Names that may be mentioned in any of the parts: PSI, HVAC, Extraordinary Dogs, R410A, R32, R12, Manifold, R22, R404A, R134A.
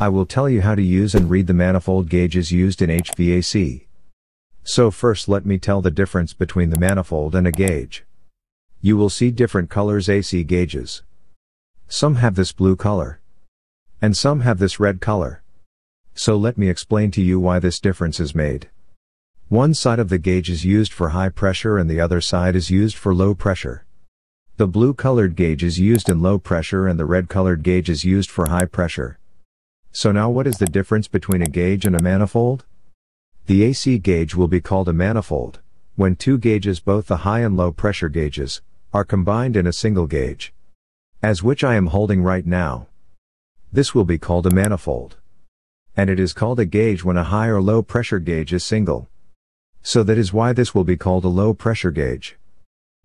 I will tell you how to use and read the manifold gauges used in HVAC. So first let me tell the difference between the manifold and a gauge. You will see different colors AC gauges. Some have this blue color. And some have this red color. So let me explain to you why this difference is made. One side of the gauge is used for high pressure and the other side is used for low pressure. The blue colored gauge is used in low pressure and the red colored gauge is used for high pressure. So now what is the difference between a gauge and a manifold? The AC gauge will be called a manifold when two gauges, both the high and low pressure gauges, are combined in a single gauge, as which I am holding right now. This will be called a manifold. And it is called a gauge when a high or low pressure gauge is single. So that is why this will be called a low pressure gauge.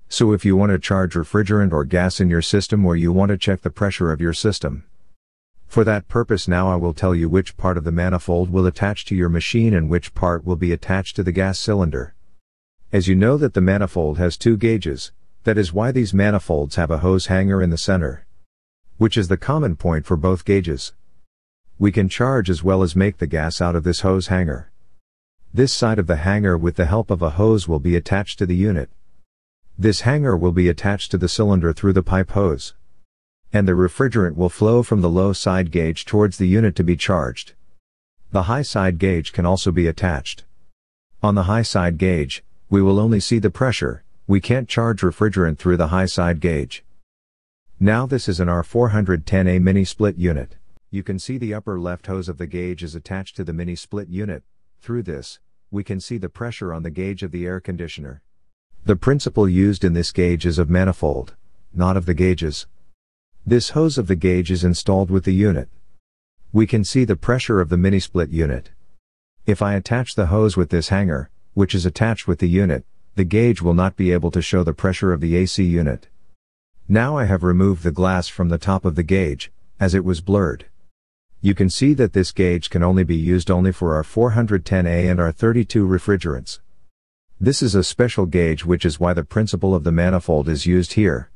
So if you want to charge refrigerant or gas in your system or you want to check the pressure of your system, for that purpose now I will tell you which part of the manifold will attach to your machine and which part will be attached to the gas cylinder. As you know that the manifold has two gauges, that is why these manifolds have a hose hanger in the center, which is the common point for both gauges. We can charge as well as make the gas out of this hose hanger. This side of the hanger with the help of a hose will be attached to the unit. This hanger will be attached to the cylinder through the pipe hose. And the refrigerant will flow from the low side gauge towards the unit to be charged. The high side gauge can also be attached. On the high side gauge, we will only see the pressure, we can't charge refrigerant through the high side gauge. Now this is an R410A mini split unit. You can see the upper left hose of the gauge is attached to the mini split unit. Through this, we can see the pressure on the gauge of the air conditioner. The principle used in this gauge is of manifold, not of the gauges. This hose of the gauge is installed with the unit. We can see the pressure of the mini split unit. If I attach the hose with this hanger, which is attached with the unit, the gauge will not be able to show the pressure of the AC unit. Now I have removed the glass from the top of the gauge, as it was blurred. You can see that this gauge can only be used for R410A and R32 refrigerants. This is a special gauge, which is why the principle of the manifold is used here.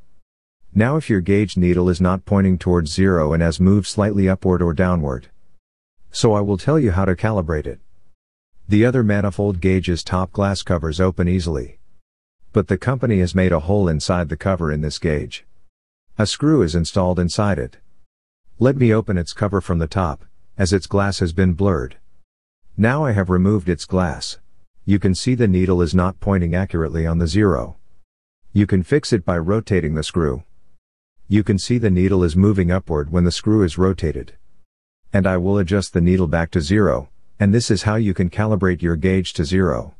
Now if your gauge needle is not pointing towards zero and has moved slightly upward or downward. So I will tell you how to calibrate it. The other manifold gauge's top glass covers open easily. But the company has made a hole inside the cover in this gauge. A screw is installed inside it. Let me open its cover from the top, as its glass has been blurred. Now I have removed its glass. You can see the needle is not pointing accurately on the zero. You can fix it by rotating the screw. You can see the needle is moving upward when the screw is rotated. And I will adjust the needle back to zero, and this is how you can calibrate your gauge to zero.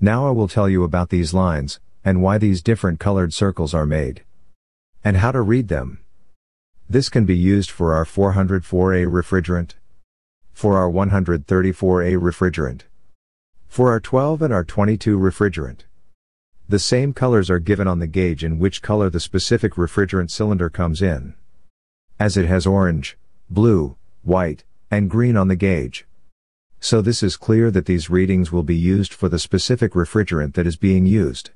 Now I will tell you about these lines, and why these different colored circles are made. And how to read them. This can be used for R404A refrigerant, for R134A refrigerant, for R12 and R22 refrigerant. The same colors are given on the gauge in which color the specific refrigerant cylinder comes in, as it has orange, blue, white, and green on the gauge. So this is clear that these readings will be used for the specific refrigerant that is being used.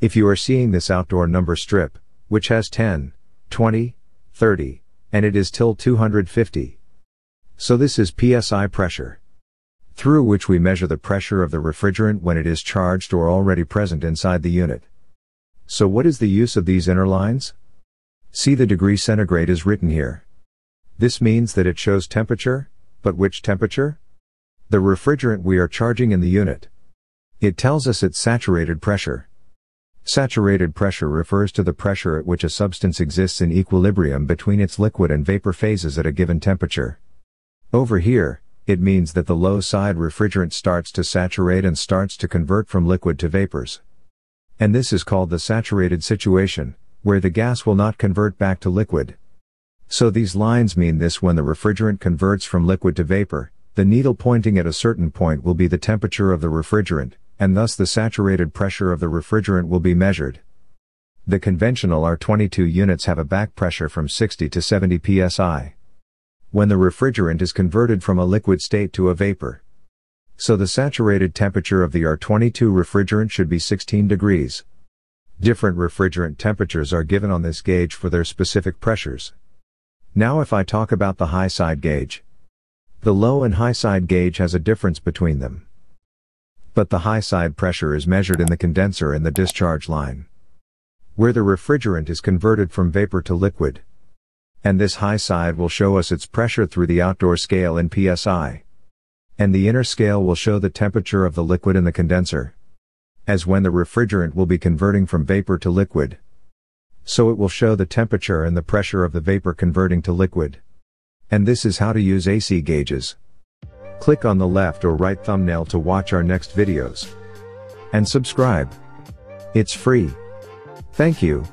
If you are seeing this outdoor number strip, which has 10, 20, 30, and it is till 250. So this is PSI pressure, through which we measure the pressure of the refrigerant when it is charged or already present inside the unit. So what is the use of these inner lines? See, the degree centigrade is written here. This means that it shows temperature, but which temperature? The refrigerant we are charging in the unit. It tells us its saturated pressure. Saturated pressure refers to the pressure at which a substance exists in equilibrium between its liquid and vapor phases at a given temperature. Over here, it means that the low side refrigerant starts to saturate and starts to convert from liquid to vapors. And this is called the saturated situation, where the gas will not convert back to liquid. So these lines mean this: when the refrigerant converts from liquid to vapor, the needle pointing at a certain point will be the temperature of the refrigerant, and thus the saturated pressure of the refrigerant will be measured. The conventional R22 units have a back pressure from 60 to 70 psi. When the refrigerant is converted from a liquid state to a vapor. So the saturated temperature of the R22 refrigerant should be 16 degrees. Different refrigerant temperatures are given on this gauge for their specific pressures. Now if I talk about the high side gauge, The low and high side gauge has a difference between them. But the high side pressure is measured in the condenser and the discharge line, where the refrigerant is converted from vapor to liquid. And this high side will show us its pressure through the outdoor scale in PSI. And the inner scale will show the temperature of the liquid in the condenser, as when the refrigerant will be converting from vapor to liquid. So it will show the temperature and the pressure of the vapor converting to liquid. And this is how to use AC gauges. Click on the left or right thumbnail to watch our next videos. And subscribe. It's free. Thank you.